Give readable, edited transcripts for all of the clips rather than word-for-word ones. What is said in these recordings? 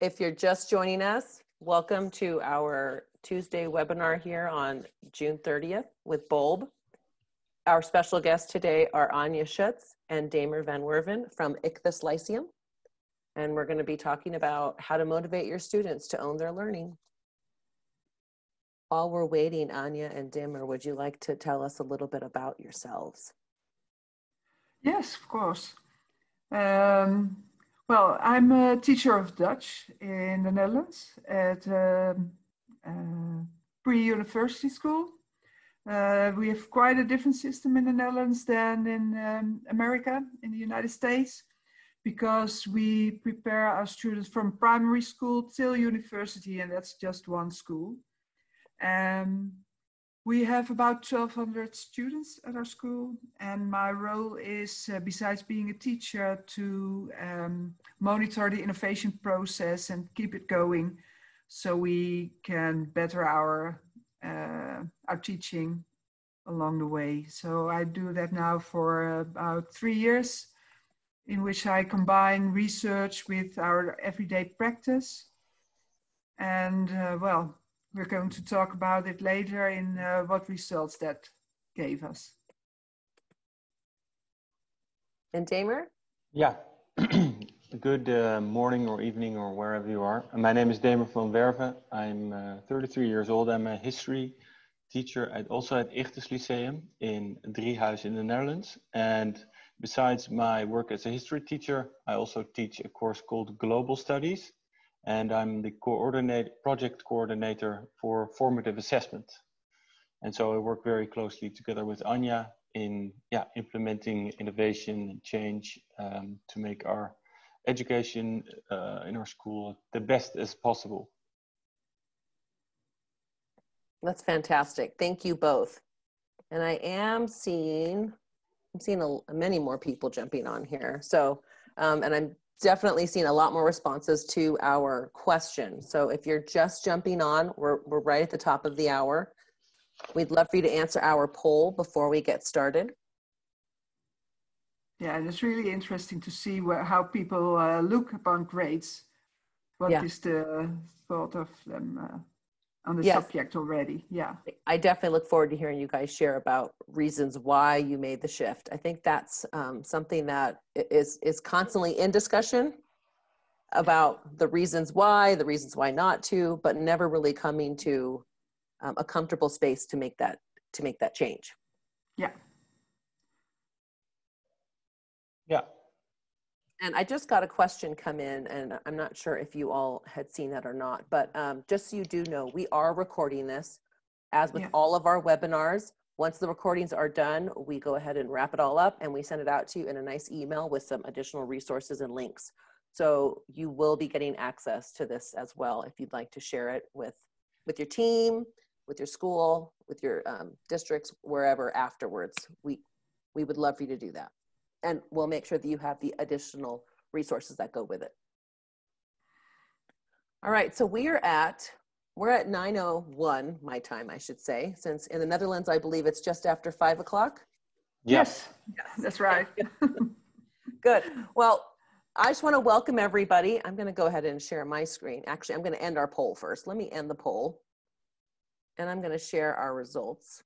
If you're just joining us, welcome to our Tuesday webinar here on June 30th with Bulb. Our special guests today are Anja Schoots and Damer van Werven from Ichthus Lyceum. And we're going to be talking about how to motivate your students to own their learning. While we're waiting, Anja and Damer, would you like to tell us a little bit about yourselves? Yes, of course. Well, I'm a teacher of Dutch in the Netherlands at pre-university school. We have quite a different system in the Netherlands than in America, in the United States, because we prepare our students from primary school till university, and that's just one school. We have about 1,200 students at our school, and my role is, besides being a teacher, to monitor the innovation process and keep it going so we can better our teaching along the way. So I do that now for about 3 years, in which I combine research with our everyday practice. And well, we're going to talk about it later in what results that gave us. And Damer? Yeah, good morning or evening or wherever you are. My name is Damer van Werven. I'm 33 years old. I'm a history teacher also at Ichthus Lyceum in Driehuis in the Netherlands. And besides my work as a history teacher, I also teach a course called Global Studies. And I'm the project coordinator for formative assessment. And so I work very closely together with Anja in implementing innovation and change to make our education in our school the best as possible. That's fantastic. Thank you both. And I am seeing, many more people jumping on here. So, and I'm definitely seen a lot more responses to our question. So if you're just jumping on, we're right at the top of the hour. We'd love for you to answer our poll before we get started. Yeah, and it's really interesting to see how people look upon grades. What is the thought of them on the subject already? Yeah. I definitely look forward to hearing you guys share about reasons why you made the shift. I think that's something that is constantly in discussion about the reasons why not to, but never really coming to a comfortable space to make that change. Yeah. Yeah. And I just got a question come in, and I'm not sure if you all had seen that or not, but just so you do know, we are recording this. As with all of our webinars, once the recordings are done, we go ahead and wrap it all up and we send it out to you in a nice email with some additional resources and links. So you will be getting access to this as well if you'd like to share it with your team, with your school, with your districts, wherever afterwards. We would love for you to do that. And we'll make sure that you have the additional resources that go with it. All right, so we're at 9:01 my time, I should say, since in the Netherlands, I believe it's just after 5 o'clock. Yes, that's right. Good. Well, I just want to welcome everybody. I'm going to go ahead and share my screen. Actually, I'm going to end our poll first. Let me end the poll. And I'm going to share our results.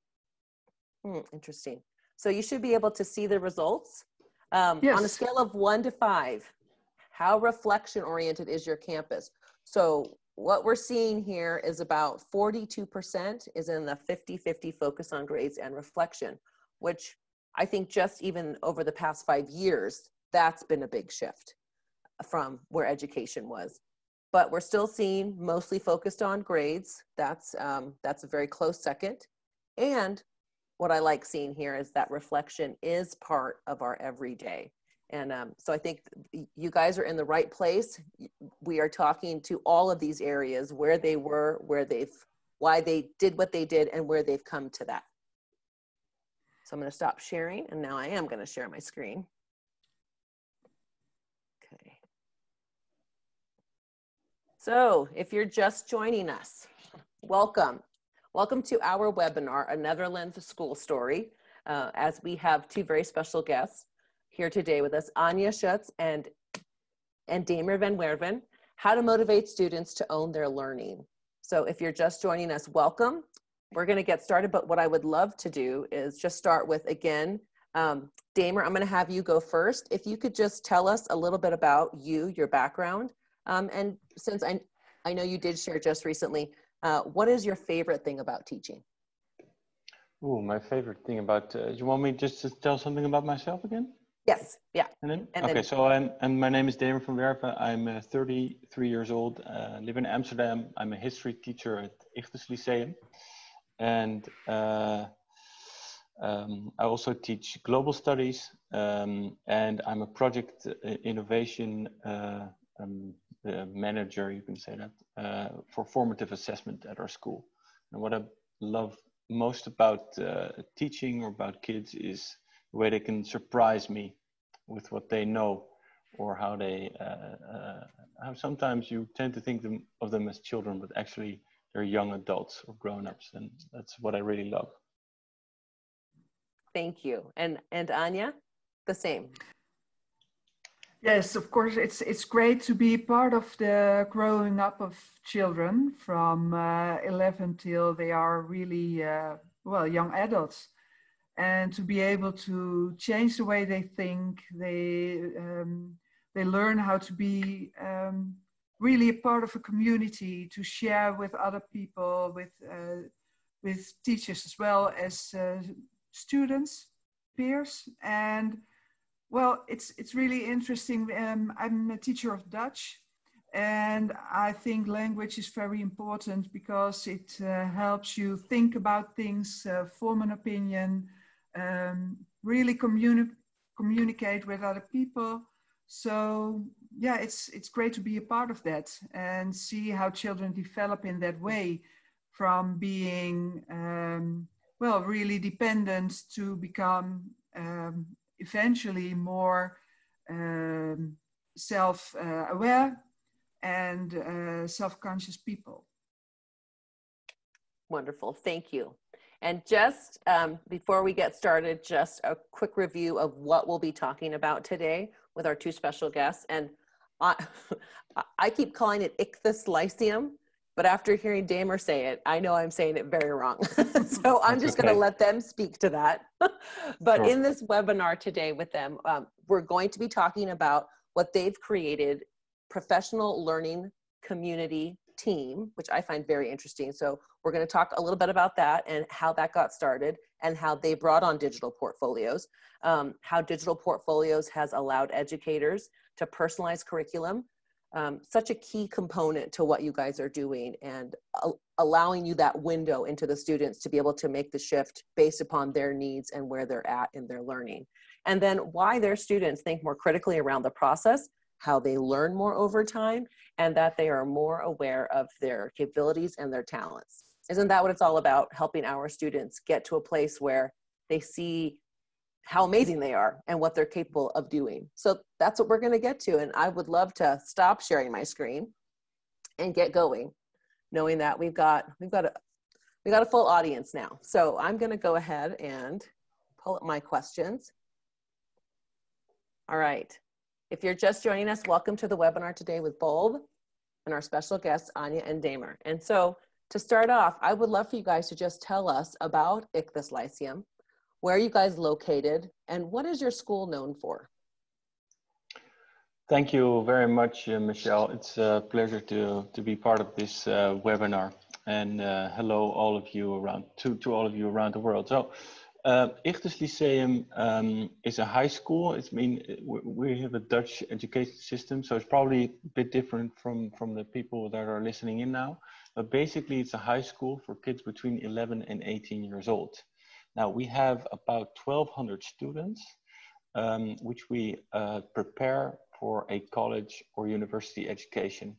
Interesting. So you should be able to see the results. Yes. On a scale of 1 to 5, how reflection-oriented is your campus? So what we're seeing here is about 42% is in the 50-50 focus on grades and reflection, which I think just even over the past 5 years, that's been a big shift from where education was. But we're still seeing mostly focused on grades. That's a very close second. And what I like seeing here is that reflection is part of our everyday. And so I think you guys are in the right place. We are talking to all of these areas, where they were, why they did what they did, and where they've come to that. So I'm going to stop sharing, and now I am going to share my screen. Okay. So if you're just joining us, welcome. Welcome to our webinar, A Netherlands School Story, as we have two very special guests here today with us, Anja Schoots and Damer van Werven. how to motivate students to own their learning. So if you're just joining us, welcome. We're going to get started, but what I would love to do is just start with, again, Damer, I'm going to have you go first. If you could just tell us a little bit about you, your background, and since I know you did share just recently, what is your favorite thing about teaching? Oh, my favorite thing about, you want me just to tell something about myself again? Yes, yeah. And then? Okay, so my name is Damer van Werven. I'm 33 years old, live in Amsterdam. I'm a history teacher at Ichthus Lyceum. And I also teach global studies, and I'm a project innovation manager, you can say that, for formative assessment at our school. And what I love most about teaching or about kids is the way they can surprise me with what they know, or how they, how sometimes you tend to think of them as children, but actually they're young adults or grown-ups, and that's what I really love. Thank you. And Anja, the same. Yes, of course, it's great to be part of the growing up of children from 11 till they are really, well, young adults. And to be able to change the way they think, they learn how to be really a part of a community, to share with other people, with teachers as well as students, peers. And well, it's really interesting. I'm a teacher of Dutch, and I think language is very important because it helps you think about things, form an opinion, really communicate with other people. So yeah, it's great to be a part of that and see how children develop in that way, from being well, really dependent to become eventually more self-aware and self-conscious people. Wonderful, thank you. And just before we get started, just a quick review of what we'll be talking about today with our two special guests. And I keep calling it Ichthus Lyceum, but after hearing Damer say it, I know I'm saying it very wrong. So I'm just going to let them speak to that. But sure. In this webinar today with them, we're going to be talking about what they've created, professional learning community team, which I find very interesting. So we're going to talk a little bit about that and how that got started and how they brought on digital portfolios, how digital portfolios has allowed educators to personalize curriculum, such a key component to what you guys are doing, and allowing you that window into the students to be able to make the shift based upon their needs and where they're at in their learning. And then why their students think more critically around the process, how they learn more over time, and that they are more aware of their capabilities and their talents. Isn't that what it's all about? Helping our students get to a place where they see how amazing they are and what they're capable of doing. So that's what we're going to get to. And I would love to stop sharing my screen and get going, knowing that we've got a full audience now. So I'm going to go ahead and pull up my questions. All right. If you're just joining us, welcome to the webinar today with Bulb and our special guests, Anja and Damer. And so to start off, I would love for you guys to just tell us about Ichthus Lyceum. Where are you guys located, and what is your school known for? Thank you very much, Michelle. It's a pleasure to be part of this webinar, and hello all of you around, to all of you around the world. So, Ichthus Lyceum is a high school. It's mean we have a Dutch education system, so it's probably a bit different from the people that are listening in now. But basically, it's a high school for kids between 11 and 18 years old. Now we have about 1,200 students, which we prepare for a college or university education,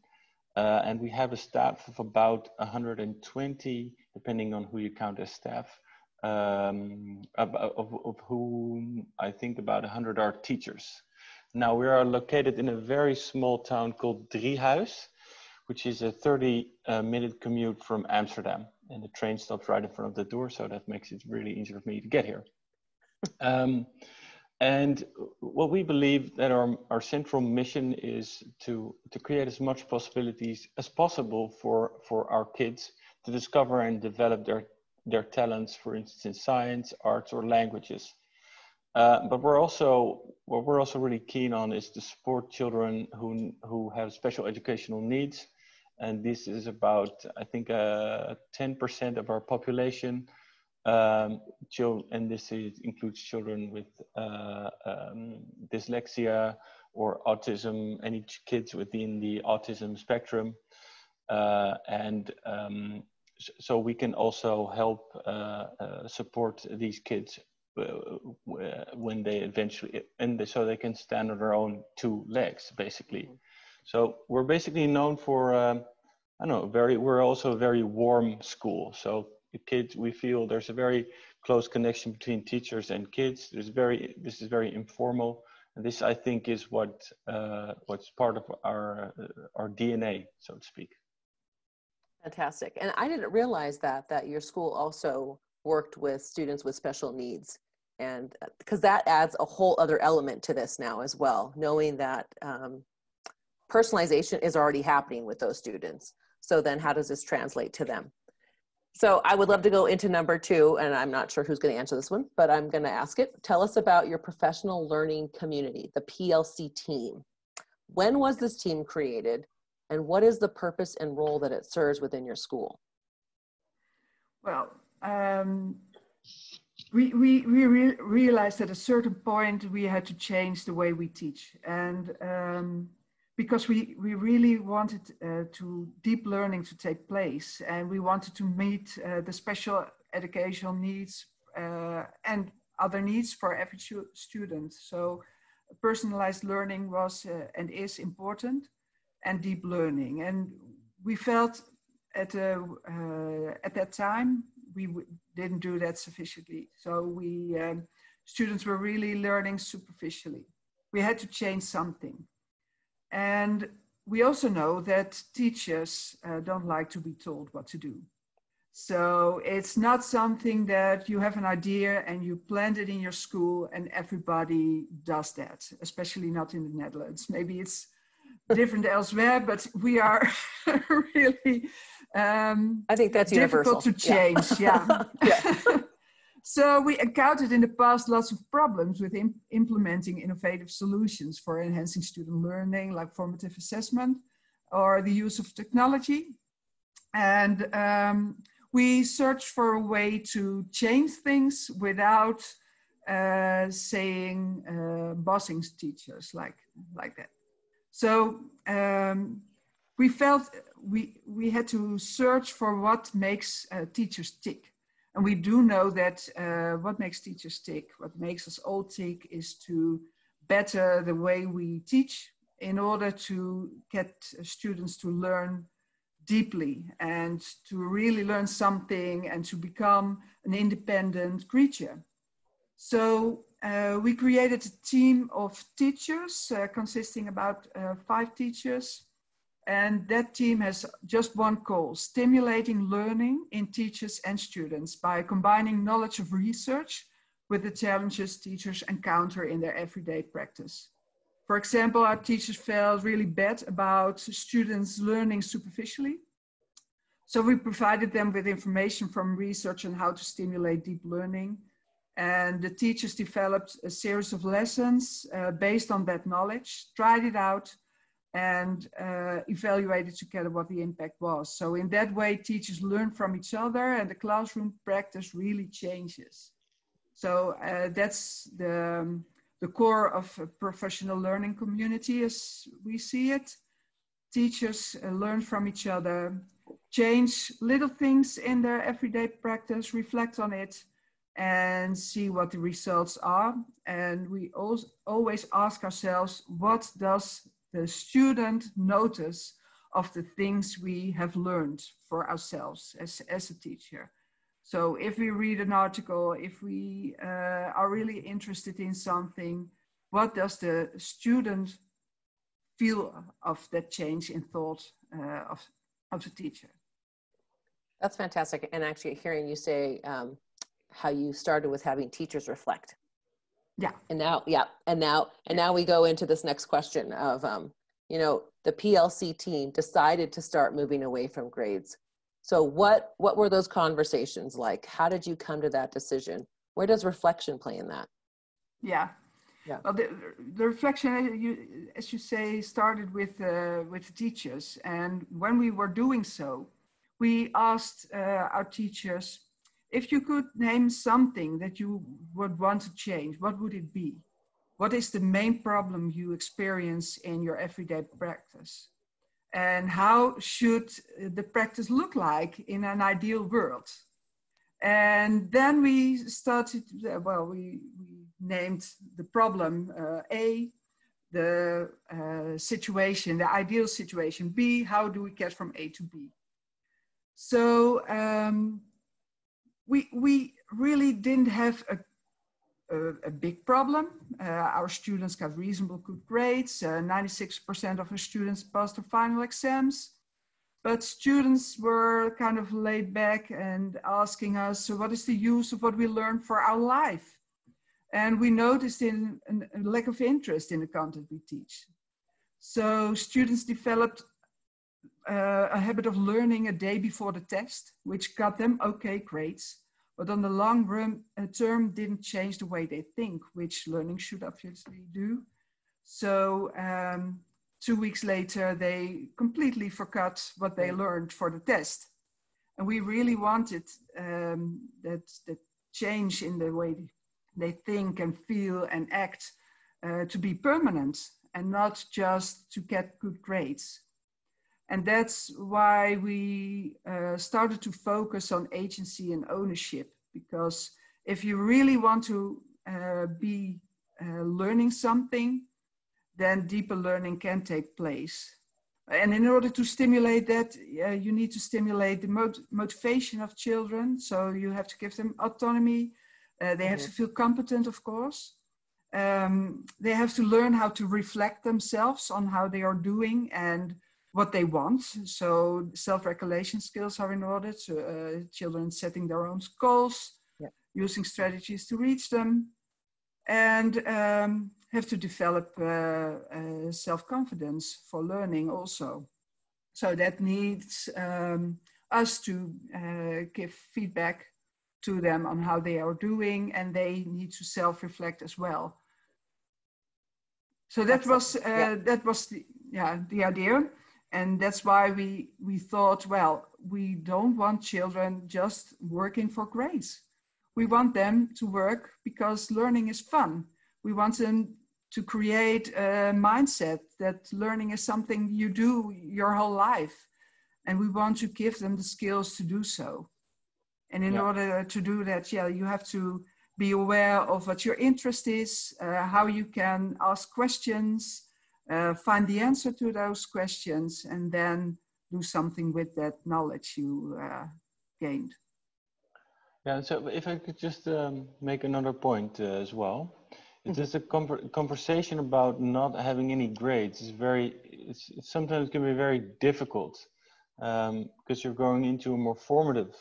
and we have a staff of about 120, depending on who you count as staff. Of whom I think about 100 are teachers. Now we are located in a very small town called Driehuis, which is a 30-minute commute from Amsterdam, and the train stops right in front of the door, so that makes it really easy for me to get here. And what we believe that our central mission is to create as much possibilities as possible for our kids to discover and develop their talents, for instance, in science, arts, or languages. But what we're also really keen on is to support children who have special educational needs. And this is about, I think, 10% of our population. And this includes children with dyslexia or autism, any kids within the autism spectrum. So we can also help support these kids when they eventually, so they can stand on their own two legs, basically. So we're basically known for, we're also a very warm school. So the kids, we feel there's a very close connection between teachers and kids. This is very informal. And this, I think, is what's part of our DNA, so to speak. Fantastic. And I didn't realize that your school also worked with students with special needs. And because that adds a whole other element to this now as well, knowing that personalization is already happening with those students. So then how does this translate to them? So I would love to go into number two, and I'm not sure who's going to answer this one, but I'm going to ask it. Tell us about your professional learning community, the PLC team. When was this team created, and what is the purpose and role that it serves within your school? Well, we realized at a certain point we had to change the way we teach, and because we really wanted deep learning to take place, and we wanted to meet the special educational needs and other needs for every student. So personalized learning was and is important, and deep learning. And we felt at that time we didn't do that sufficiently. So we students were really learning superficially. We had to change something. And we also know that teachers don't like to be told what to do. So it's not something that you have an idea and you planned it in your school and everybody does that, especially not in the Netherlands. Maybe it's different elsewhere, but we are really I think that's difficult to change. Yeah. Yeah. Yeah. So we encountered in the past lots of problems with implementing innovative solutions for enhancing student learning, like formative assessment or the use of technology. And we searched for a way to change things without bossing teachers like that. So we felt we had to search for what makes teachers tick. And we do know that what makes teachers tick, what makes us all tick, is to better the way we teach in order to get students to learn deeply and to really learn something and to become an independent creature. So we created a team of teachers consisting about 5 teachers. And that team has just one goal: stimulating learning in teachers and students by combining knowledge of research with the challenges teachers encounter in their everyday practice. For example, our teachers felt really bad about students learning superficially. So we provided them with information from research on how to stimulate deep learning. And the teachers developed a series of lessons based on that knowledge, tried it out, and evaluated together what the impact was. So in that way, teachers learn from each other and the classroom practice really changes. So that's the core of a professional learning community as we see it. Teachers learn from each other, change little things in their everyday practice, reflect on it, and see what the results are. And we always ask ourselves, what does the student notice of the things we have learned for ourselves as a teacher? So if we read an article, if we are really interested in something, what does the student feel of that change in thought of the teacher? That's fantastic. And actually hearing you say how you started with having teachers reflect Yeah. And now, yeah. And now we go into this next question of, you know, the PLC team decided to start moving away from grades. So what were those conversations like? How did you come to that decision? Where does reflection play in that? Yeah. Yeah. Well, the reflection, as you say, started with teachers. And when we were doing so, we asked our teachers, if you could name something that you would want to change, what would it be? What is the main problem you experience in your everyday practice? And how should the practice look like in an ideal world? And then we started, well, we named the problem A, the situation, the ideal situation B, how do we get from A to B? So we really didn't have a big problem. Our students got reasonable good grades. 96% of our students passed their final exams. But students were kind of laid back and asking us, so what is the use of what we learned for our life? And we noticed a lack of interest in the content we teach. So students developed a habit of learning a day before the test, which got them okay grades, but on the long run, term didn't change the way they think, which learning should obviously do. So 2 weeks later, they completely forgot what they learned for the test. And we really wanted that change in the way they think and feel and act to be permanent and not just to get good grades. And that's why we started to focus on agency and ownership, because if you really want to be learning something, then deeper learning can take place. And in order to stimulate that, you need to stimulate the motivation of children. So you have to give them autonomy. They have to feel competent, of course. They have to learn how to reflect themselves on how they are doing and what they want. So self-regulation skills are in order, to children setting their own goals, using strategies to reach them, and have to develop self-confidence for learning also. So that needs us to give feedback to them on how they are doing, and they need to self-reflect as well. So that was the idea. And that's why we thought, well, we don't want children just working for grades. We want them to work because learning is fun. We want them to create a mindset that learning is something you do your whole life. And we want to give them the skills to do so. And in order to do that, you have to be aware of what your interest is, how you can ask questions, find the answer to those questions, and then do something with that knowledge you gained. Yeah, so if I could just make another point as well. It's just a conversation about not having any grades. It's sometimes can be very difficult because you're going into a more formative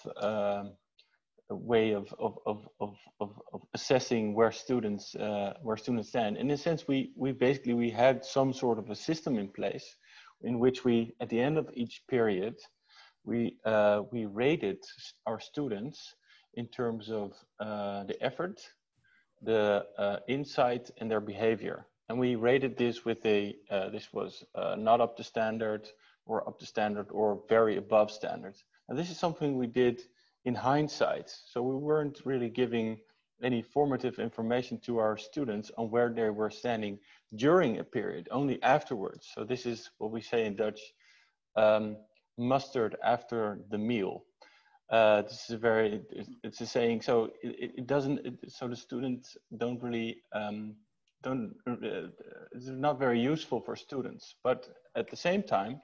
way of assessing where students stand. In a sense, we had some sort of a system in place in which we, at the end of each period, we rated our students in terms of the effort, the insight, and their behavior. And we rated this with a, this was not up to standard, or up to standard, or very above standard. And this is something we did in hindsight. So we weren't really giving any formative information to our students on where they were standing during a period, only afterwards. So this is what we say in Dutch, mustard after the meal. This is it's a saying, so so the students don't really, it's not very useful for students. But at the same time,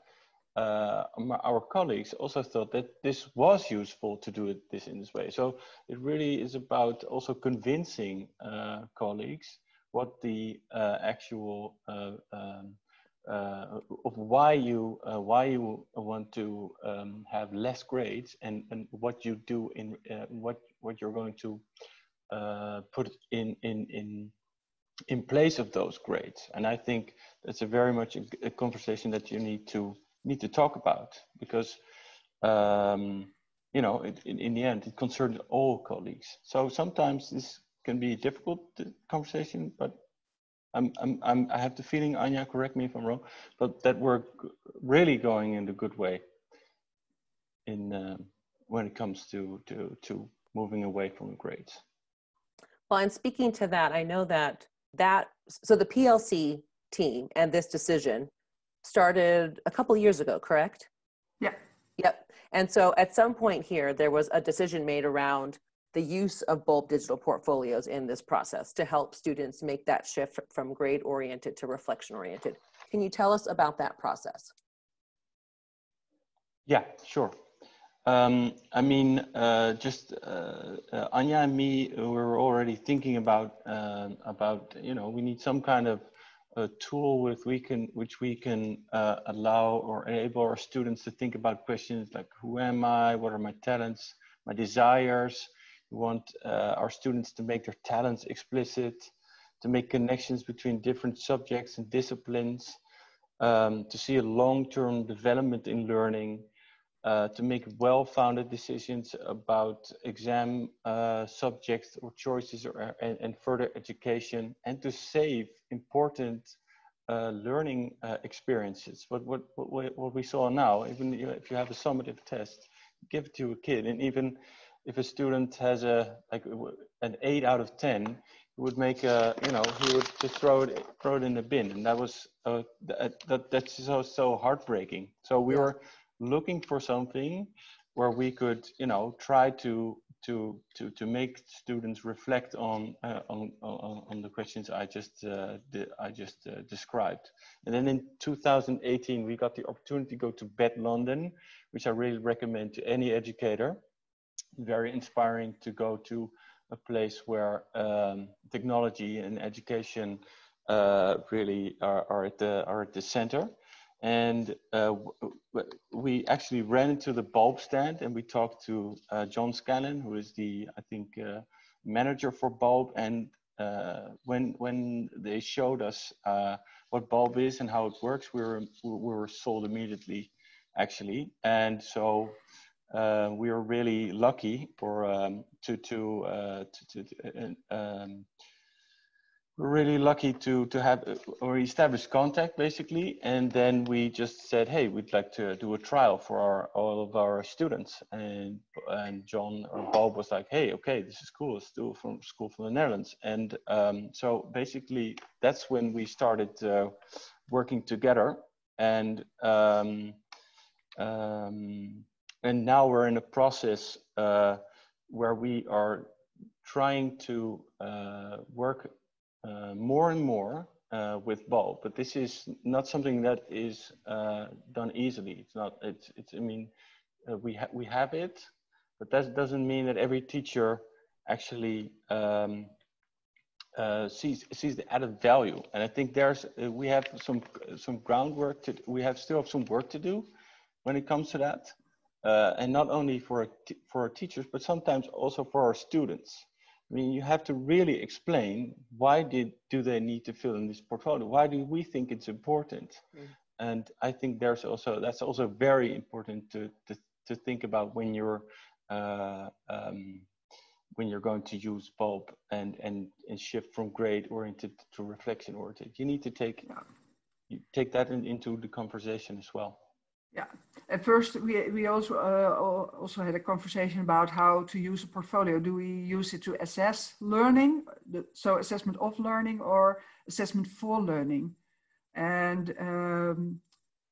our colleagues also thought that this was useful to do it in this way. So it really is about also convincing colleagues what the actual of why you want to have less grades, and what you do in what you're going to put in in place of those grades. And I think that's a very much a conversation that you need to talk about, because you know, in the end, it concerns all colleagues. So sometimes this can be a difficult conversation, but I have the feeling, Anja, correct me if I'm wrong, but that we're really going in the good way in when it comes to moving away from grades. Well, and speaking to that, I know that so the PLC team and this decision started a couple of years ago, correct? Yeah. Yep. And so at some point here, there was a decision made around the use of Bulb digital portfolios in this process to help students make that shift from grade-oriented to reflection-oriented. Can you tell us about that process? Yeah, sure. I mean, Anja and me, we were already thinking about, you know, we need some kind of a tool with which we can allow or enable our students to think about questions like, who am I? What are my talents, my desires? We want our students to make their talents explicit, to make connections between different subjects and disciplines, to see a long-term development in learning, to make well-founded decisions about exam subjects or choices and further education, and to save important learning experiences. But what we saw now, even if you have a summative test, give it to a kid, and even if a student has an 8 out of 10, he would make a, you know, he would just throw it in the bin, and that was that's so heartbreaking. So we were looking for something where we could, you know, try to make students reflect on the questions I just described. And then in 2018, we got the opportunity to go to Bett London, which I really recommend to any educator. Very inspiring to go to a place where technology and education really are at the center. And we actually ran into the Bulb stand, and we talked to John Scanlon, who is the, I think, manager for Bulb. And when they showed us what Bulb is and how it works, we were sold immediately, actually. And so we were really lucky for to have or establish contact, basically. And then we just said, hey, we'd like to do a trial for all of our students. And John or Bob was like, hey, okay, this is cool. Let's do it from School from the Netherlands. And so basically that's when we started working together. And now we're in a process where we are trying to work more and more with Bulb, but this is not something that is done easily. It's not. It's. I mean, we have it, but that doesn't mean that every teacher actually sees the added value. And I think we have some groundwork to. We still have some work to do when it comes to that, and not only for our teachers, but sometimes also for our students. I mean, you have to really explain why do they need to fill in this portfolio? Why do we think it's important? Mm. And I think that's also very important to think about when you're going to use Bulb and shift from grade oriented to reflection oriented. You need to take that into the conversation as well. Yeah. At first, we also had a conversation about how to use a portfolio. Do we use it to assess learning, so assessment of learning, or assessment for learning? And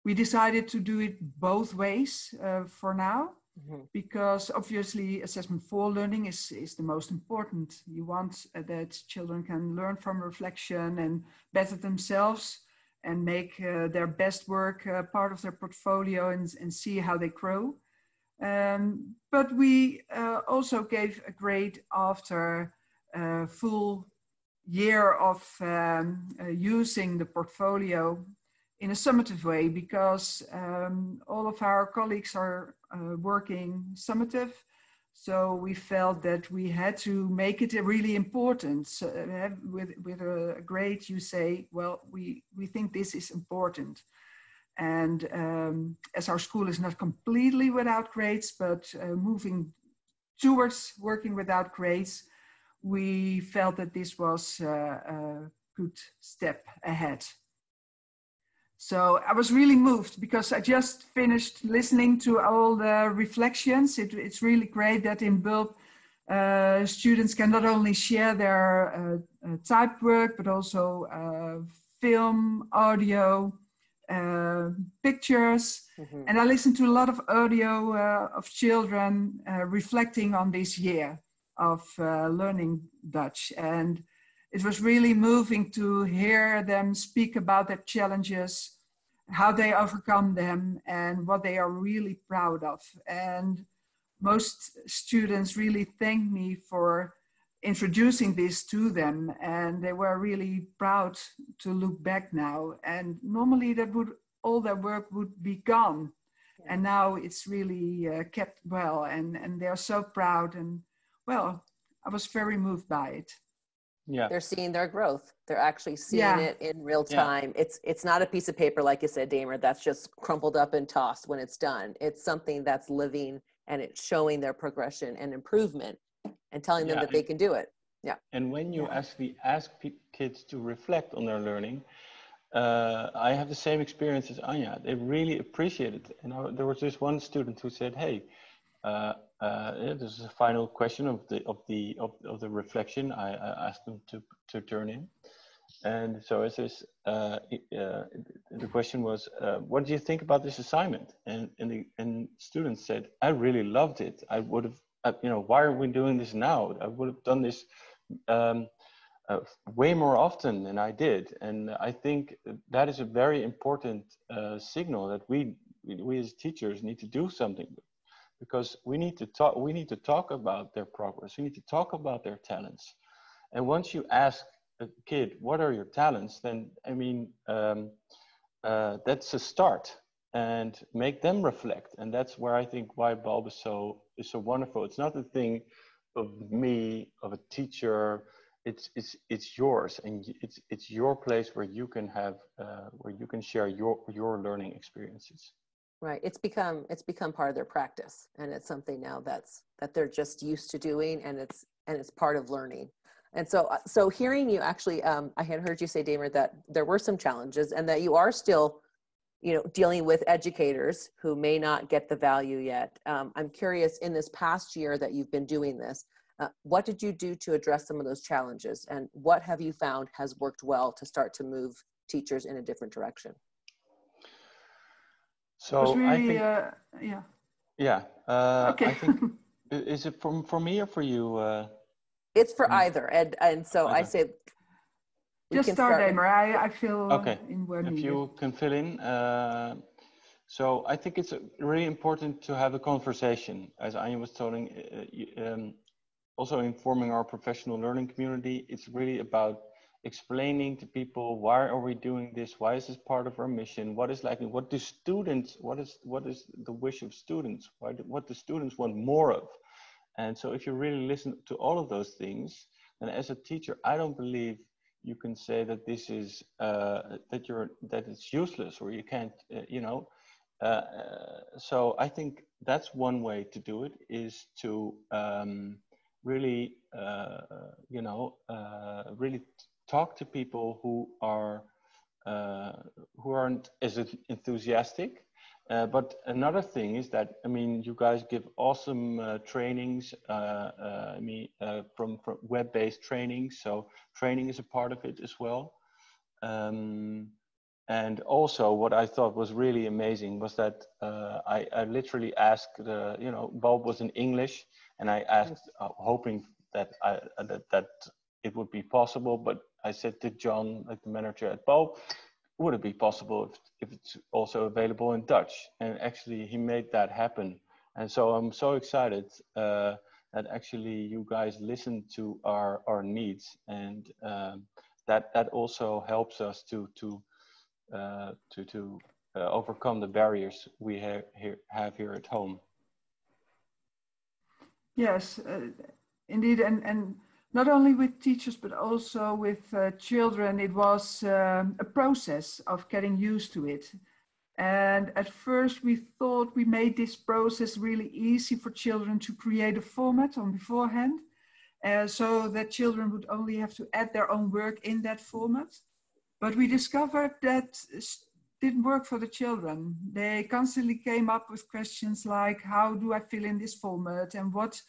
we decided to do it both ways for now, mm-hmm. because obviously assessment for learning is the most important. You want that children can learn from reflection and better themselves, and make their best work part of their portfolio and see how they grow. But we also gave a grade after a full year of using the portfolio in a summative way, because all of our colleagues are working summative. So we felt that we had to make it really important. So, with a grade, you say, well, we think this is important. And as our school is not completely without grades, but moving towards working without grades, we felt that this was a good step ahead. So I was really moved because I just finished listening to all the reflections. It's really great that in Bulb, students can not only share their type work, but also film, audio, pictures. Mm-hmm. And I listened to a lot of audio of children reflecting on this year of learning Dutch. And it was really moving to hear them speak about their challenges, how they overcome them, and what they are really proud of. And most students really thanked me for introducing this to them, and they were really proud to look back now. And normally that would, all their work would be gone. Yeah. And now it's really kept well, and they are so proud. And well, I was very moved by it. Yeah. They're seeing their growth. They're actually seeing it in real time. Yeah. It's not a piece of paper, like you said, Damer, that's just crumpled up and tossed when it's done. It's something that's living, and it's showing their progression and improvement and telling them that they can do it. Yeah. And when you actually ask kids to reflect on their learning, I have the same experience as Anja. They really appreciate it. And there was this one student who said, hey, this is a final question of the reflection I asked them to turn in. And so it says, the question was, what do you think about this assignment? And students said, I really loved it. I would have, why are we doing this now? I would have done this way more often than I did. And I think that is a very important signal that we as teachers need to do something with. Because we need to talk about their progress. We need to talk about their talents. And once you ask a kid, what are your talents? Then, that's a start, and make them reflect. And that's where I think why Bulb is so wonderful. It's not the thing of me, of a teacher. It's yours, and it's your place where you can have, where you can share your learning experiences. Right. It's become part of their practice, and it's something now that they're just used to doing, and it's part of learning. And so hearing you actually, I had heard you say, Damer, that there were some challenges and that you are still, dealing with educators who may not get the value yet. I'm curious, in this past year that you've been doing this, what did you do to address some of those challenges, and what have you found has worked well to start to move teachers in a different direction? So really, I think, okay. I think, is it for me or for you? It's for either, and so either. I say, just start, Damer. I feel okay. In word if needed. You can fill in. So I think it's really important to have a conversation, as Anja was telling. Also informing our professional learning community, it's really about explaining to people, why are we doing this? Why is this part of our mission? What is likely? What do students? What is the wish of students? What do students want more of? And so, if you really listen to all of those things, then as a teacher, I don't believe you can say that this is that it's useless or you can't, So I think that's one way to do it, is to really really talk to people who aren't as enthusiastic. But another thing is that, you guys give awesome trainings, from web-based training. So training is a part of it as well. And also what I thought was really amazing was that I literally asked, Bulb was in English, and I asked, hoping that that it would be possible, but I said to John, like the manager at Bulb, would it be possible if it's also available in Dutch? And actually he made that happen. And so I'm so excited that actually you guys listen to our needs, and that also helps us to overcome the barriers we have here at home. Yes, indeed, and not only with teachers but also with children, it was a process of getting used to it. And at first we thought we made this process really easy for children to create a format on beforehand, so that children would only have to add their own work in that format. But we discovered that didn't work for the children. They constantly came up with questions like, how do I fill in this format, and what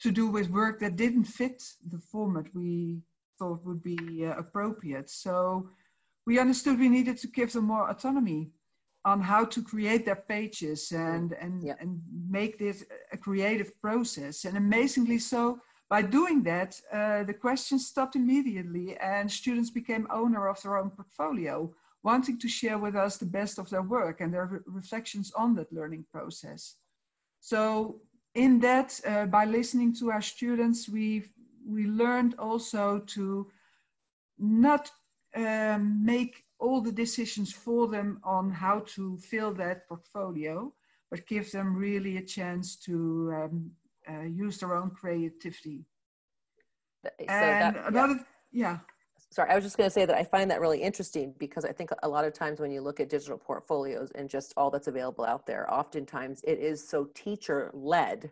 to do with work that didn't fit the format we thought would be appropriate. So we understood we needed to give them more autonomy on how to create their pages and make this a creative process. And amazingly so, by doing that, the questions stopped immediately and students became owner of their own portfolio, wanting to share with us the best of their work and their reflections on that learning process. So in that, by listening to our students, we learned also to not make all the decisions for them on how to fill that portfolio, but give them really a chance to use their own creativity. So and that, another, yeah. Sorry, I was just going to say that I find that really interesting, because I think a lot of times when you look at digital portfolios and just all that's available out there, oftentimes it is so teacher-led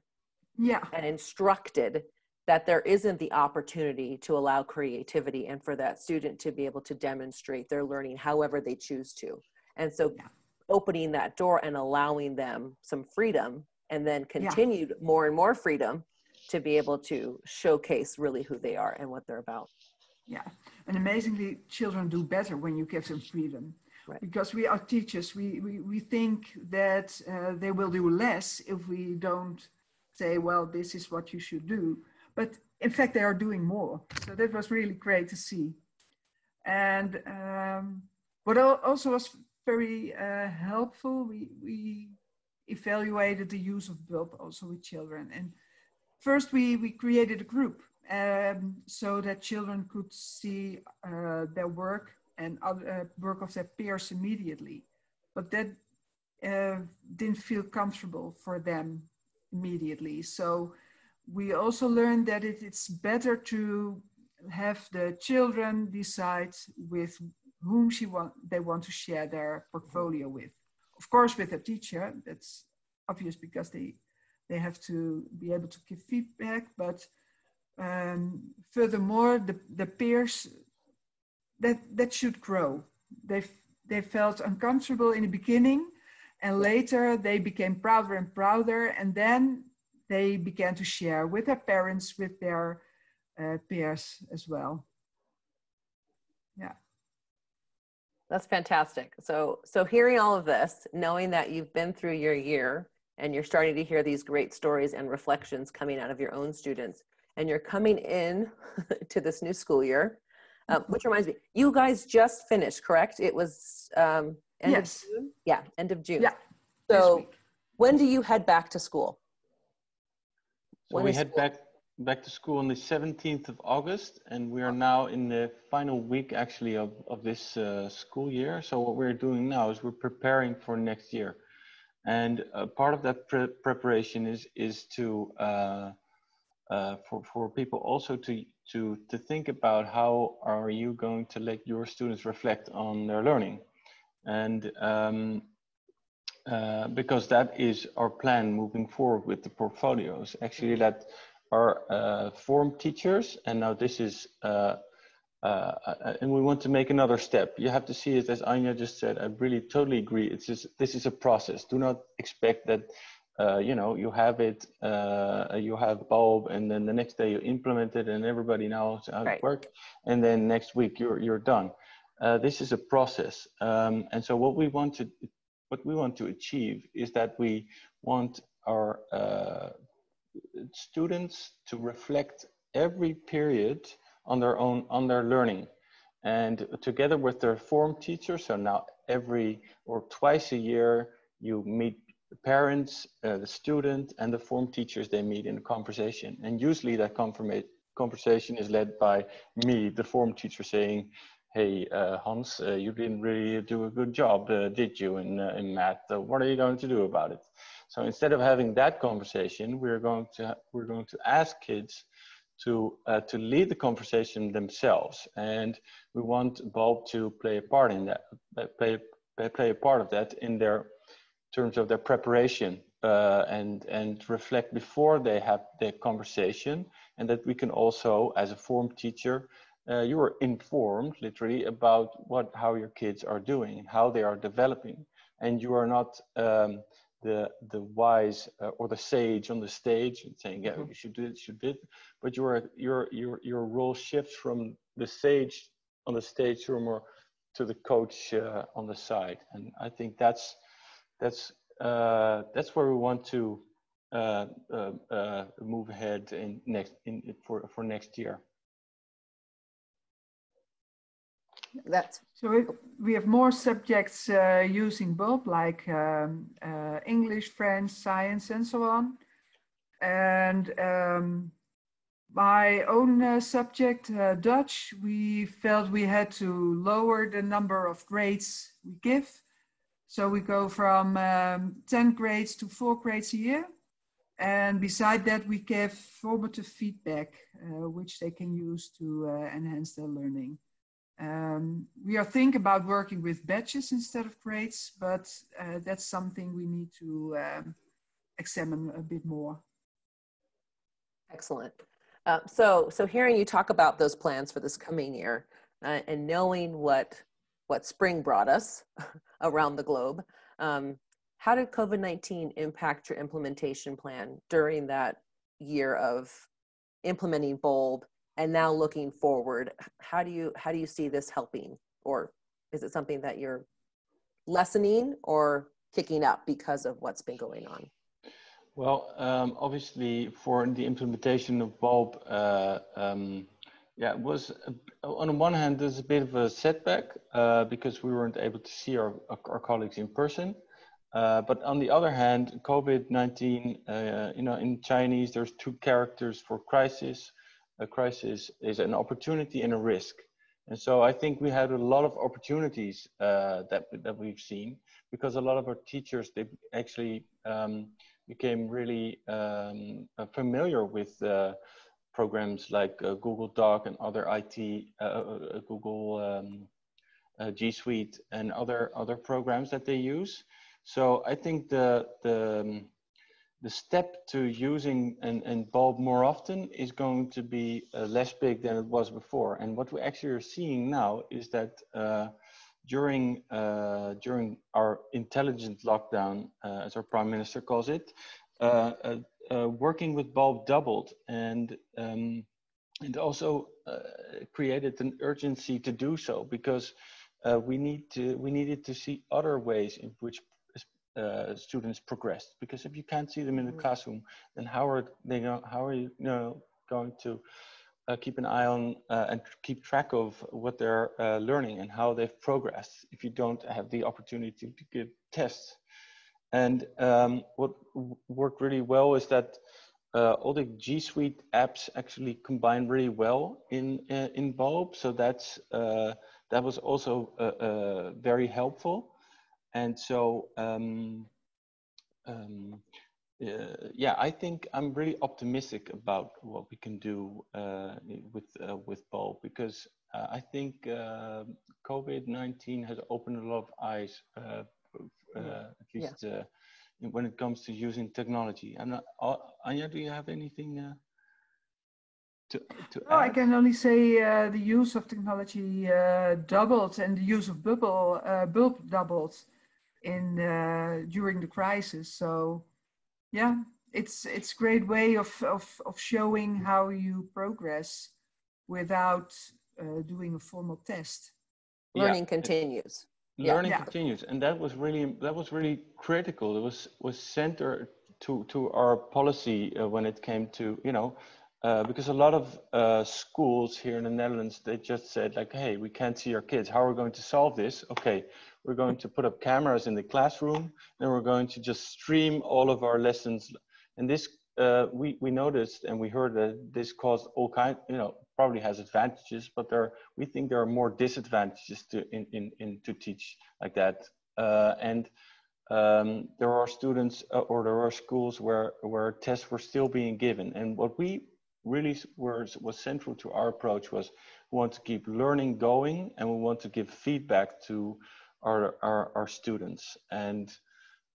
and instructed that there isn't the opportunity to allow creativity and for that student to be able to demonstrate their learning however they choose to. And so opening that door and allowing them some freedom, and then continued more and more freedom to be able to showcase really who they are and what they're about. Yeah, and amazingly, children do better when you give them freedom. Right. Because we are teachers, we think that they will do less if we don't say, well, this is what you should do. But in fact, they are doing more. So that was really great to see. And what also was very helpful, we evaluated the use of Bulb also with children. And first we created a group so that children could see their work and other work of their peers immediately. But that didn't feel comfortable for them immediately. So we also learned that it's better to have the children decide with whom they want to share their portfolio with. Of course, with a teacher, that's obvious, because they have to be able to give feedback, but furthermore, the peers, that should grow. They felt uncomfortable in the beginning, and later they became prouder and prouder, and then they began to share with their parents, with their peers as well. Yeah. That's fantastic. So hearing all of this, knowing that you've been through your year and you're starting to hear these great stories and reflections coming out of your own students, and you're coming in to this new school year, which reminds me, you guys just finished, correct? It was end of June? Yeah, end of June. Yeah. So when do you head back to school? So we head back to school on the 17th of August, and we are now in the final week actually of this school year. So what we're doing now is we're preparing for next year, and part of that preparation is to for people also to think about how are you going to let your students reflect on their learning, and because that is our plan moving forward with the portfolios. Actually, that are form teachers, and now this is, and we want to make another step. You have to see it, as Anja just said, I really totally agree. It's just, this is a process. Do not expect that, you have it, you have Bulb, and then the next day you implement it, and everybody knows how it works, and then next week you're done. This is a process, and so what we want to achieve is that we want our students to reflect every period on their learning, and together with their form teachers. So now twice a year you meet the parents, the student, and the form teachers. They meet in a conversation, and usually that conversation is led by me, the form teacher, saying, hey, Hans, you didn't really do a good job, did you, in math? What are you going to do about it? So instead of having that conversation, we're going to ask kids to lead the conversation themselves, and we want Bulb to play a part in that, play a part of that in their terms of their preparation, and reflect before they have the conversation, and that we can also, as a form teacher, you are informed literally about how your kids are doing, how they are developing, and you are not the wise or the sage on the stage and saying, yeah, you should do it, but your role shifts from the sage on the stage to more to the coach on the side, and I think that's where we want to move ahead in for next year. So we have more subjects using Bulb, like English, French, science, and so on. And my own subject, Dutch, we felt we had to lower the number of grades we give. So we go from 10 grades to 4 grades a year. And beside that, we give formative feedback, which they can use to enhance their learning. We are thinking about working with batches instead of grades, but that's something we need to examine a bit more. Excellent. So hearing you talk about those plans for this coming year, and knowing what spring brought us around the globe, how did COVID-19 impact your implementation plan during that year of implementing Bulb? And now looking forward, how do you see this helping? Or is it something that you're lessening or kicking up because of what's been going on? Well, obviously for the implementation of Bulb, it was, on the one hand, there's a bit of a setback because we weren't able to see our colleagues in person. But on the other hand, COVID-19, in Chinese, there's 2 characters for crisis. A crisis is an opportunity and a risk, and so I think we had a lot of opportunities that we've seen, because a lot of our teachers, they actually became really familiar with programs like Google Doc and other IT, Google G Suite and other programs that they use. So I think the step to using and Bulb more often is going to be less big than it was before. And what we actually are seeing now is that during our intelligent lockdown, as our Prime Minister calls it, working with Bulb doubled, and it also created an urgency to do so, because we needed to see other ways in which students progressed, because if you can't see them in the classroom, then how are you going to keep an eye on and keep track of what they're learning and how they've progressed if you don't have the opportunity to give tests? And what worked really well is that all the G Suite apps actually combine really well in Bulb, so that was also very helpful. And so, I think I'm really optimistic about what we can do with Bulb, because I think COVID-19 has opened a lot of eyes, at least when it comes to using technology. Anja, do you have anything to add? I can only say the use of technology doubled, and the use of Bulb doubled during the crisis. So yeah, it's great way of showing how you progress without doing a formal test. Learning continues. Learning continues, and that was really critical. It was center to our policy when it came to because a lot of schools here in the Netherlands, they just said like, hey, we can't see our kids. How are we going to solve this? Okay, we're going to put up cameras in the classroom, and we're going to just stream all of our lessons. And this, we noticed and we heard that this caused all kinds, probably has advantages, but we think there are more disadvantages to teach like that. And there are students or there are schools where tests were still being given. And what we really was central to our approach was we want to keep learning going, and we want to give feedback to our students. And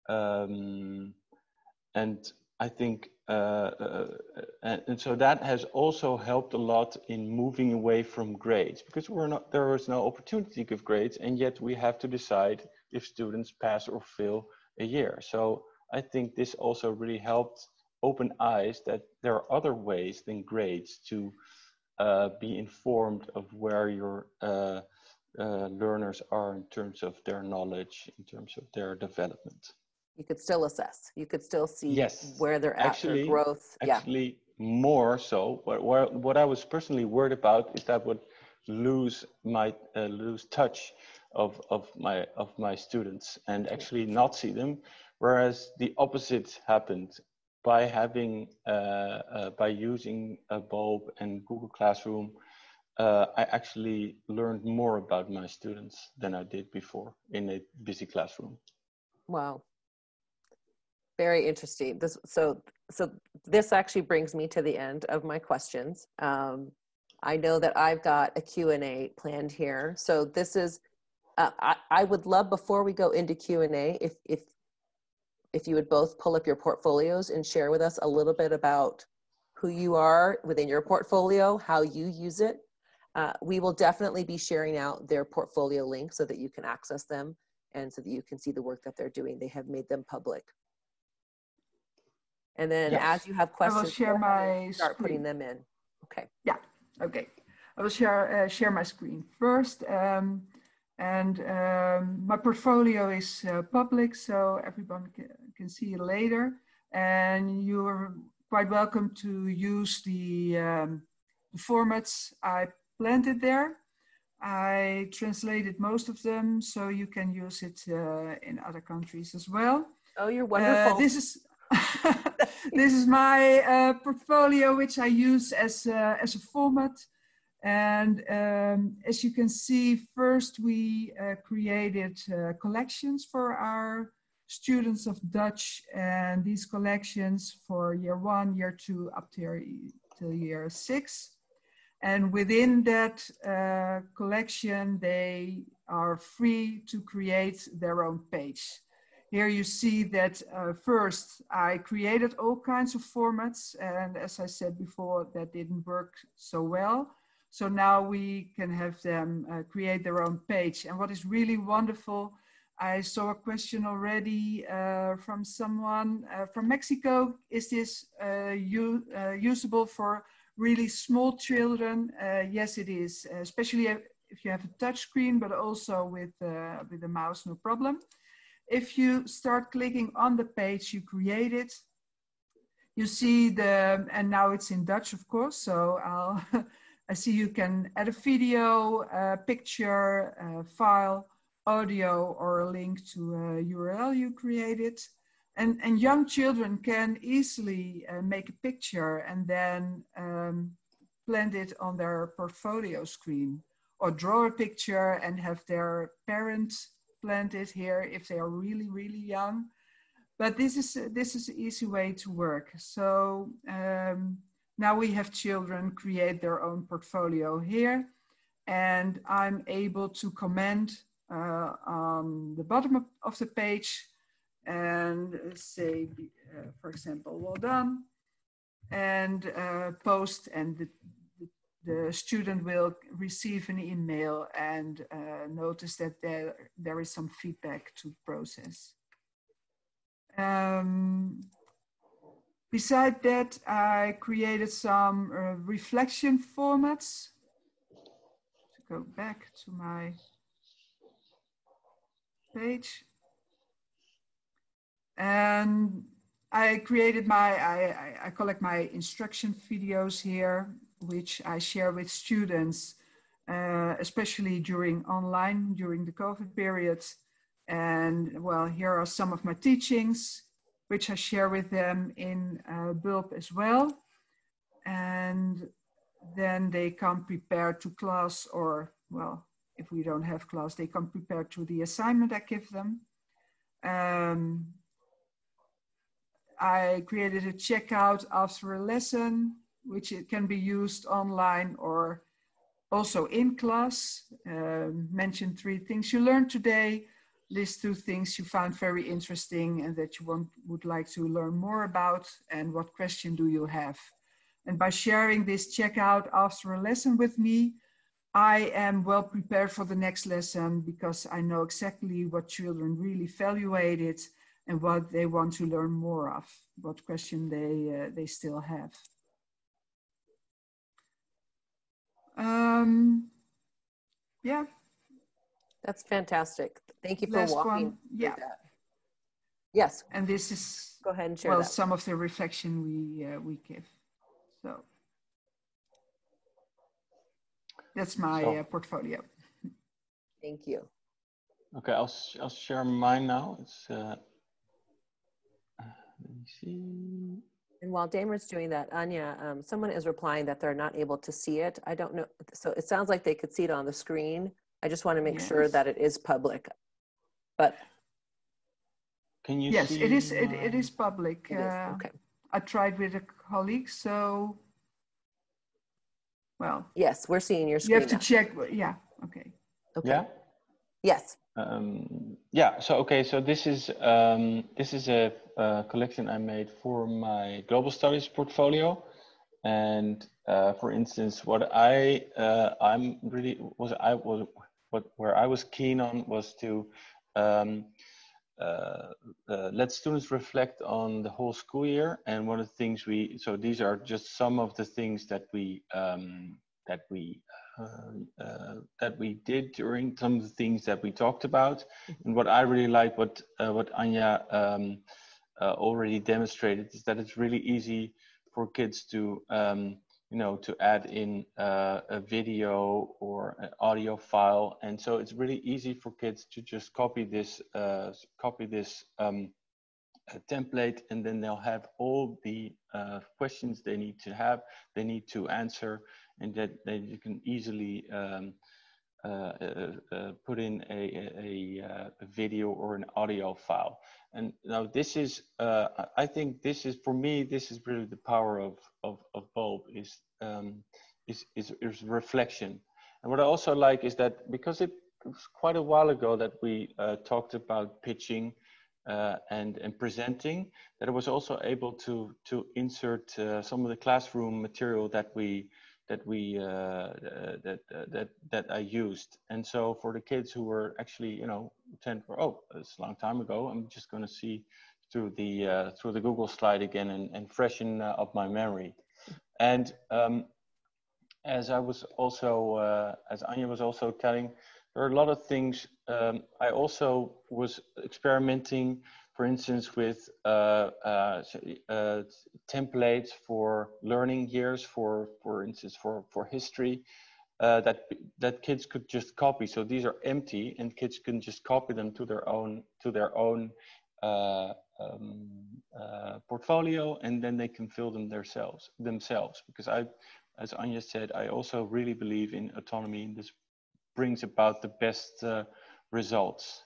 I think, and so that has also helped a lot in moving away from grades, because we're not, there is no opportunity to give grades, and yet we have to decide if students pass or fail a year. So I think this also really helped open eyes that there are other ways than grades to be informed of where your learners are in terms of their knowledge, in terms of their development. You could still assess. You could still see where they're at, their growth. Actually, more so. What I was personally worried about is that I would lose my lose touch of my students and actually not see them. Whereas the opposite happened by having by using Bulb and Google Classroom. I actually learned more about my students than I did before in a busy classroom. Wow. Very interesting. This, so this actually brings me to the end of my questions. I know that I've got a Q&A planned here. So this is, I would love, before we go into Q&A, if you would both pull up your portfolios and share with us a little bit about who you are within your portfolio, how you use it. We will definitely be sharing out their portfolio link so that you can access them and so that you can see the work that they're doing. They have made them public. And then as you have questions, I will share my start putting them in. Okay. Yeah. Okay. I will share my screen first. My portfolio is public, so everyone can see it later. And you are quite welcome to use the formats I planted there. I translated most of them, so you can use it in other countries as well. Oh, you're wonderful. This is my portfolio, which I use as a format. And as you can see, first we created collections for our students of Dutch, and these collections for year 1, year 2, up till year 6. And within that collection, they are free to create their own page. Here you see that first I created all kinds of formats, and as I said before, that didn't work so well. So now we can have them create their own page. And what is really wonderful, I saw a question already from someone from Mexico, is this usable for really small children? Yes, it is, especially if you have a touch screen, but also with the mouse, no problem. If you start clicking on the page you created, you see the, and now it's in Dutch, of course, so I'll, I see you can add a video, a picture, a file, audio, or a link to a URL you created. And young children can easily make a picture and then plant it on their portfolio screen, or draw a picture and have their parents planted here if they are really, really young. But this is an easy way to work. So now we have children create their own portfolio here, and I'm able to comment on the bottom of the page and say, for example, well done, and post, and the student will receive an email and notice that there is some feedback to process. Beside that, I created some reflection formats. To go back to my page. And I created my, I collect my instruction videos here, which I share with students, especially during online, during the COVID period. And well, here are some of my teachings, which I share with them in Bulb as well. And then they come prepared to class, or well, if we don't have class, they come prepared to the assignment I give them. I created a checkout after a lesson, which it can be used online or also in class. Mention 3 things you learned today. List 2 things you found very interesting and that you would like to learn more about, and what question do you have. And by sharing this checkout after a lesson with me, I am well prepared for the next lesson because I know exactly what children really valuated and what they want to learn more of, what question they still have. Yeah. That's fantastic. Thank you for walking through that. Yes. And this is, go ahead and share that. Some of the reflection we give. So that's my portfolio. Thank you. Okay, I'll share mine now. It's let me see. And while Damer's doing that, Anja, someone is replying that they're not able to see it. I don't know. So it sounds like they could see it on the screen. I just want to make sure that it is public. But can you? Yes, see, it is. It is public. It is. Okay. I tried with a colleague, so yes, we're seeing your screen. You have to check. Yeah. Okay. Okay. Yeah. Yes. Yeah. So okay. So this is a collection I made for my global studies portfolio. And for instance, what I was keen on was to let students reflect on the whole school year. And one of the things so these are just some of the things that we did during some of the things that we talked about. And what I really like, what Anja already demonstrated, is that it's really easy for kids to to add in a video or an audio file, and so it's really easy for kids to just copy this template, and then they'll have all the questions they need to answer, and that you can easily put in a video or an audio file. And now this is, I think this is, for me, this is really the power of Bulb, is reflection. And what I also like is that, because it was quite a while ago that we talked about pitching and presenting, that I was also able to insert some of the classroom material that I used. And so for the kids who were actually, it's a long time ago, I'm just going to see through the Google slide again and freshen up my memory. And as Anja was also telling, there are a lot of things. I also was experimenting, for instance, with templates for learning years, for history, that kids could just copy. So these are empty, and kids can just copy them to their own portfolio, and then they can fill them themselves. Because as Anja said, I also really believe in autonomy, and this brings about the best results.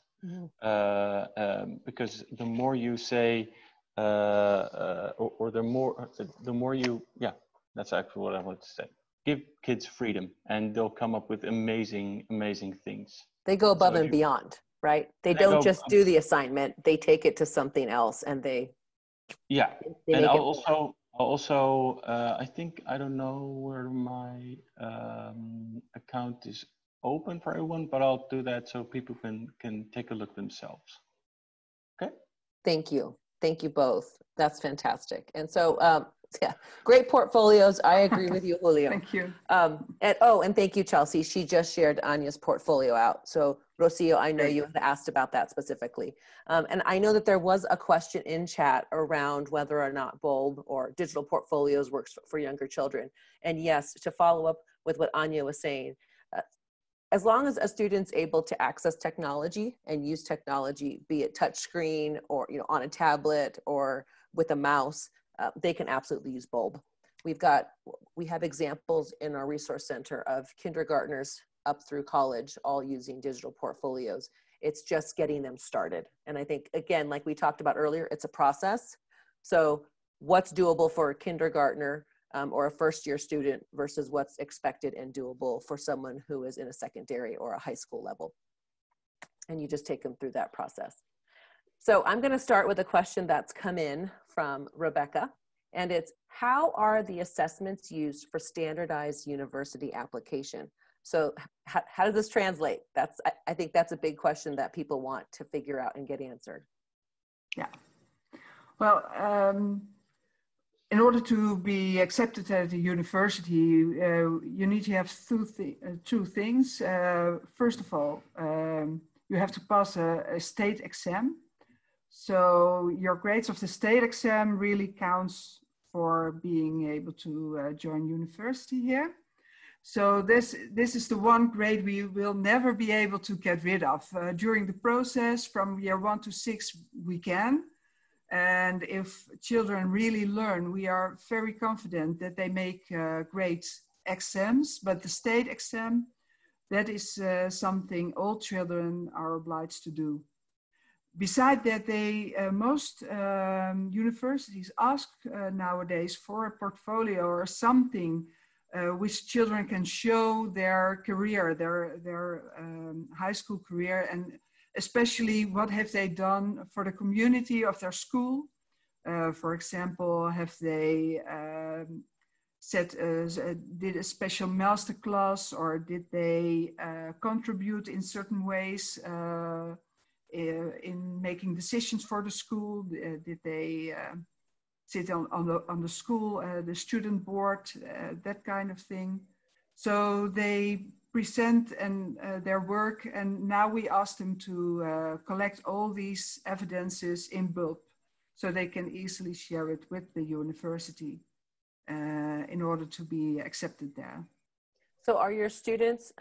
Because the more you say, that's actually what I want to say. Give kids freedom, and they'll come up with amazing, amazing things. They go above and beyond, right? They don't just do the assignment; they take it to something else, and they. Yeah, and also, I think, I don't know where my account is open for everyone, but I'll do that so people can take a look themselves. Okay. Thank you. Thank you both. That's fantastic. And so, yeah, great portfolios. I agree with you, Julio. Thank you. And thank you, Chelsea. She just shared Anja's portfolio out. So Rocio, I know you had asked about that specifically. And I know that there was a question in chat around whether or not Bulb or digital portfolios works for younger children. And yes, to follow up with what Anja was saying, as long as a student's able to access technology and use technology, be it touchscreen or on a tablet or with a mouse, they can absolutely use Bulb. We have examples in our resource center of kindergartners up through college all using digital portfolios, It's just getting them started. And I think, again, like we talked about earlier, it's a process. So what's doable for a kindergartner or a first year student versus what's expected and doable for someone who is in a secondary or a high school level. And you just take them through that process. So I'm going to start with a question that's come in from Rebecca, and it's, how are the assessments used for standardized university application? So how does this translate? That's, I think that's a big question that people want to figure out and get answered. Yeah. Well, in order to be accepted at a university, you need to have two things. First of all, you have to pass a state exam. So your grades of the state exam really counts for being able to join university here. So this is the one grade we will never be able to get rid of. During the process from year 1 to 6, we can. And if children really learn, we are very confident that they make great exams, but the state exam, that is something all children are obliged to do. Besides that, they, most universities ask nowadays for a portfolio or something which children can show their career, their high school career, and especially what have they done for the community of their school. For example, have they did a special masterclass, or did they contribute in certain ways in making decisions for the school? Did they sit on the school, the student board, that kind of thing. So they present their work, and now we ask them to collect all these evidences in Bulb, so they can easily share it with the university in order to be accepted there. So are your students,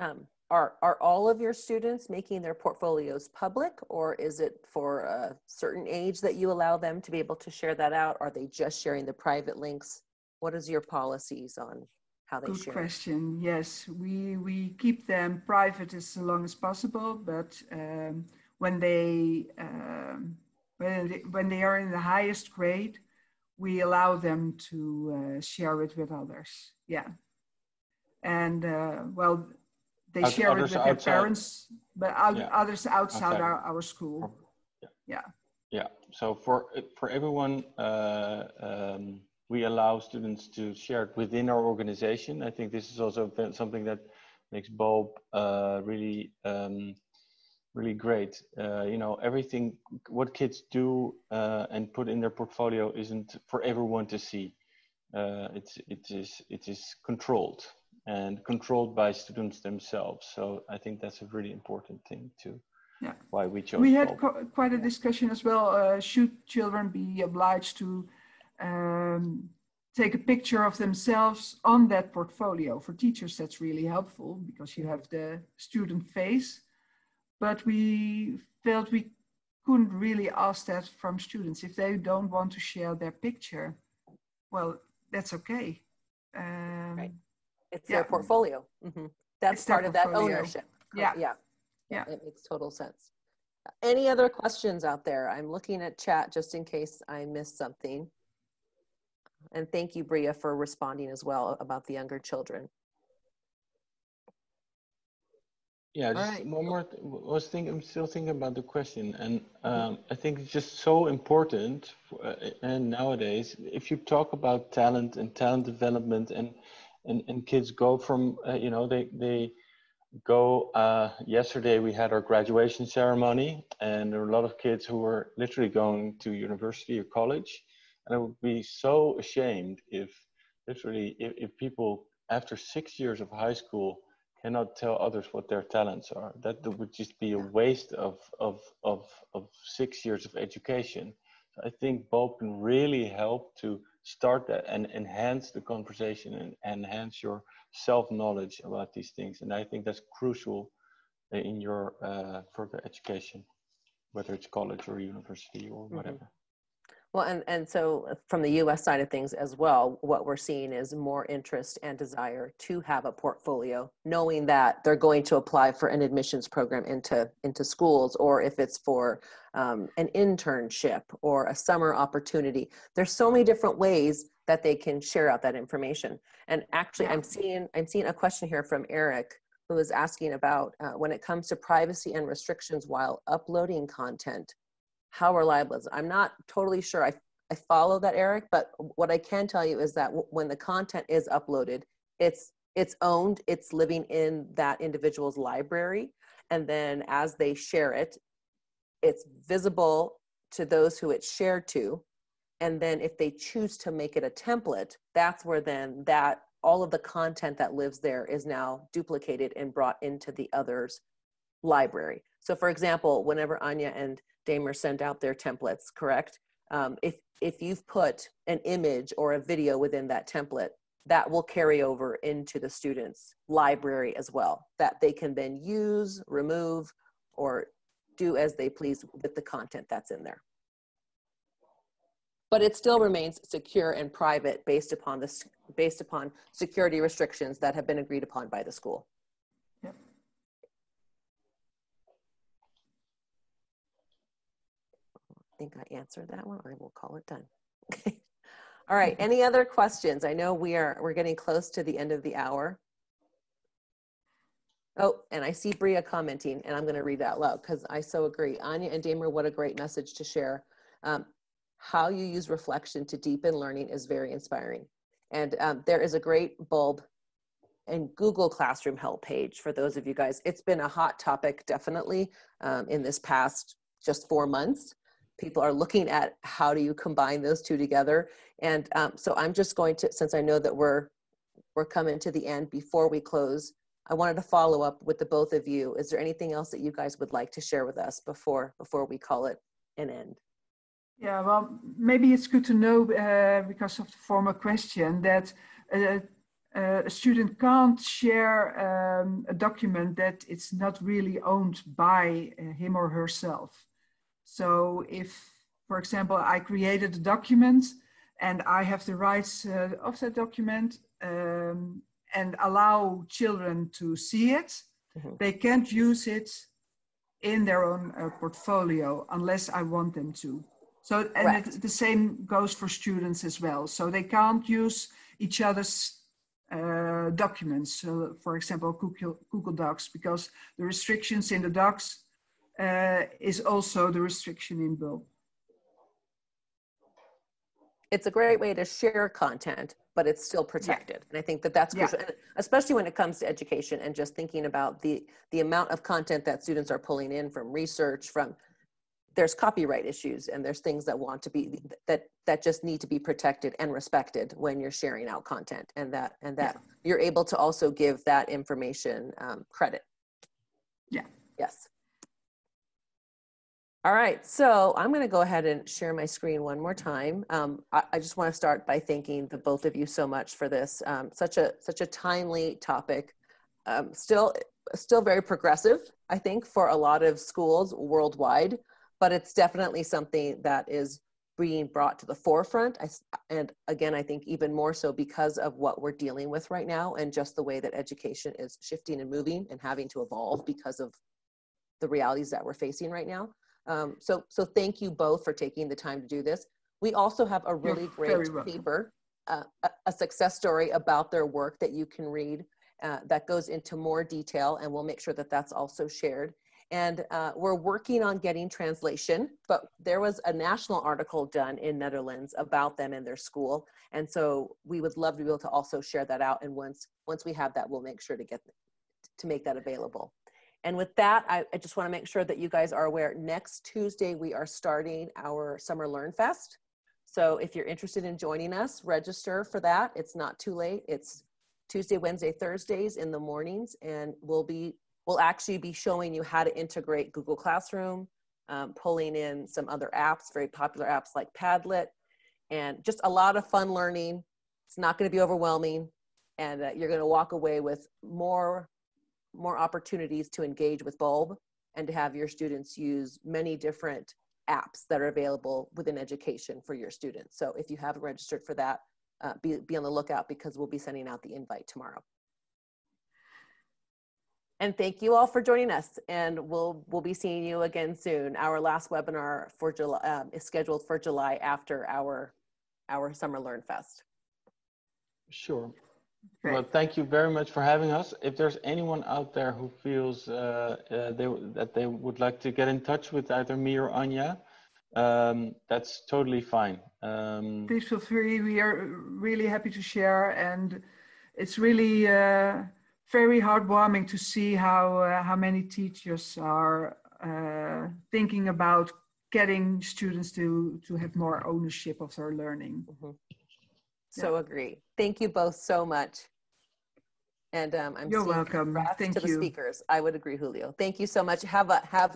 are all of your students making their portfolios public, or is it for a certain age that you allow them to be able to share that out? Are they just sharing the private links? What is your policies on how they share? Good question. Yes, we keep them private as long as possible, but when they are in the highest grade, we allow them to share it with others. Yeah, and well, they share it with their parents, but others outside our school. Yeah. So for everyone, we allow students to share it within our organization. I think this is also something that makes Bulb really really great. You know, everything what kids do and put in their portfolio isn't for everyone to see. It is controlled. And controlled by students themselves. So I think that's a really important thing too. Yeah. Why we chose. We had quite a discussion as well. Should children be obliged to take a picture of themselves on that portfolio? For teachers, that's really helpful because you have the student face. But we felt we couldn't really ask that from students. If they don't want to share their picture, well, that's okay. Right. It's their portfolio. Mm-hmm. That's part of that ownership. Yeah. It makes total sense. Any other questions out there? I'm looking at chat just in case I missed something. And thank you, Bria, for responding as well about the younger children. Yeah, just one more. I'm still thinking about the question, and I think it's just so important. And nowadays, if you talk about talent and talent development, and kids go from, you know, they go, yesterday we had our graduation ceremony, and there were a lot of kids who were literally going to university or college. And I would be so ashamed if literally, if people after 6 years of high school cannot tell others what their talents are. That would just be a waste of 6 years of education. So I think Bulb can really help to start that and enhance the conversation and enhance your self-knowledge about these things. And I think that's crucial in your further education, whether it's college or university or whatever. Well, and so from the US side of things as well, what we're seeing is more interest and desire to have a portfolio, knowing that they're going to apply for an admissions program into schools, or if it's for an internship or a summer opportunity. There's so many different ways that they can share out that information. And actually, I'm seeing a question here from Eric, who is asking about when it comes to privacy and restrictions while uploading content, how reliable is it? I'm not totally sure I follow that, Eric, but what I can tell you is that when the content is uploaded, it's owned, it's living in that individual's library. And then as they share it, it's visible to those who it's shared to. And then if they choose to make it a template, that's where then that all of the content that lives there is now duplicated and brought into the other's library. So for example, whenever Anja and Damer send out their templates, correct? If you've put an image or a video within that template, that will carry over into the student's library as well, that they can then use, remove, or do as they please with the content that's in there. But it still remains secure and private based upon this, based upon security restrictions that have been agreed upon by the school. Yep. I think I answered that one. I will call it done. Okay. All right. Any other questions? I know we're getting close to the end of the hour. Oh, and I see Bria commenting, and I'm going to read that loud because I so agree. Anja and Damer, what a great message to share. How you use reflection to deepen learning is very inspiring. And there is a great Bulb and Google Classroom help page for those of you guys. It's been a hot topic, definitely, in this past just 4 months. People are looking at how do you combine those two together. And so I'm just going to, since I know that we're coming to the end, before we close, I wanted to follow up with the both of you. Is there anything else that you guys would like to share with us before we call it an end? Yeah, well, maybe it's good to know, because of the former question, that a student can't share a document that it's not really owned by him or herself. So if, for example, I created a document and I have the rights of that document and allow children to see it, mm-hmm. they can't use it in their own portfolio unless I want them to. So, and the same goes for students as well. So they can't use each other's documents. So for example, Google Docs, because the restrictions in the Docs is also the restriction in Bulb. It's a great way to share content, but it's still protected. Yeah. And I think that that's crucial, and especially when it comes to education and just thinking about the amount of content that students are pulling in from research, from there's copyright issues, and there's things that want to be that just need to be protected and respected when you're sharing out content, and that you're able to also give that information credit. Yeah. Yes. All right. So I'm going to go ahead and share my screen one more time. I just want to start by thanking the both of you so much for this such a timely topic. Still very progressive, I think, for a lot of schools worldwide. But it's definitely something that is being brought to the forefront. And again, I think even more so because of what we're dealing with right now and just the way that education is shifting and moving and having to evolve because of the realities that we're facing right now. So thank you both for taking the time to do this. We also have a really great paper, a success story about their work that you can read that goes into more detail, and we'll make sure that that's also shared. And we're working on getting translation, but there was a national article done in Netherlands about them and their school. And so we would love to be able to also share that out. And once we have that, we'll make sure to make that available. And with that, I just wanna make sure that you guys are aware, next Tuesday, we are starting our Summer Learn Fest. So if you're interested in joining us, register for that. It's not too late. It's Tuesday, Wednesday, Thursdays in the mornings, and we'll actually be showing you how to integrate Google Classroom, pulling in some other apps, very popular apps like Padlet, and just a lot of fun learning. It's not going to be overwhelming, and you're going to walk away with more opportunities to engage with Bulb and to have your students use many different apps that are available within education for your students. So if you haven't registered for that, be on the lookout, because we'll be sending out the invite tomorrow. And thank you all for joining us, and we'll be seeing you again soon. Our last webinar for July is scheduled for July after our Summer Learn Fest. Sure. Great. Well, thank you very much for having us. If there's anyone out there who feels that they would like to get in touch with either me or Anja, that's totally fine. Please feel free. We are really happy to share, and it's really very heartwarming to see how many teachers are thinking about getting students to have more ownership of their learning. Mm-hmm. So yeah. Agree. Thank you both so much. And I'm You're welcome. Thank to you. The speakers. I would agree, Julio. Thank you so much. Have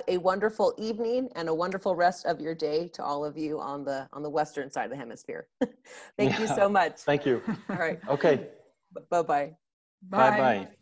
a wonderful evening and a wonderful rest of your day to all of you on the western side of the hemisphere. Thank you so much. Thank you. All right. Okay. Bye-bye. Bye-bye.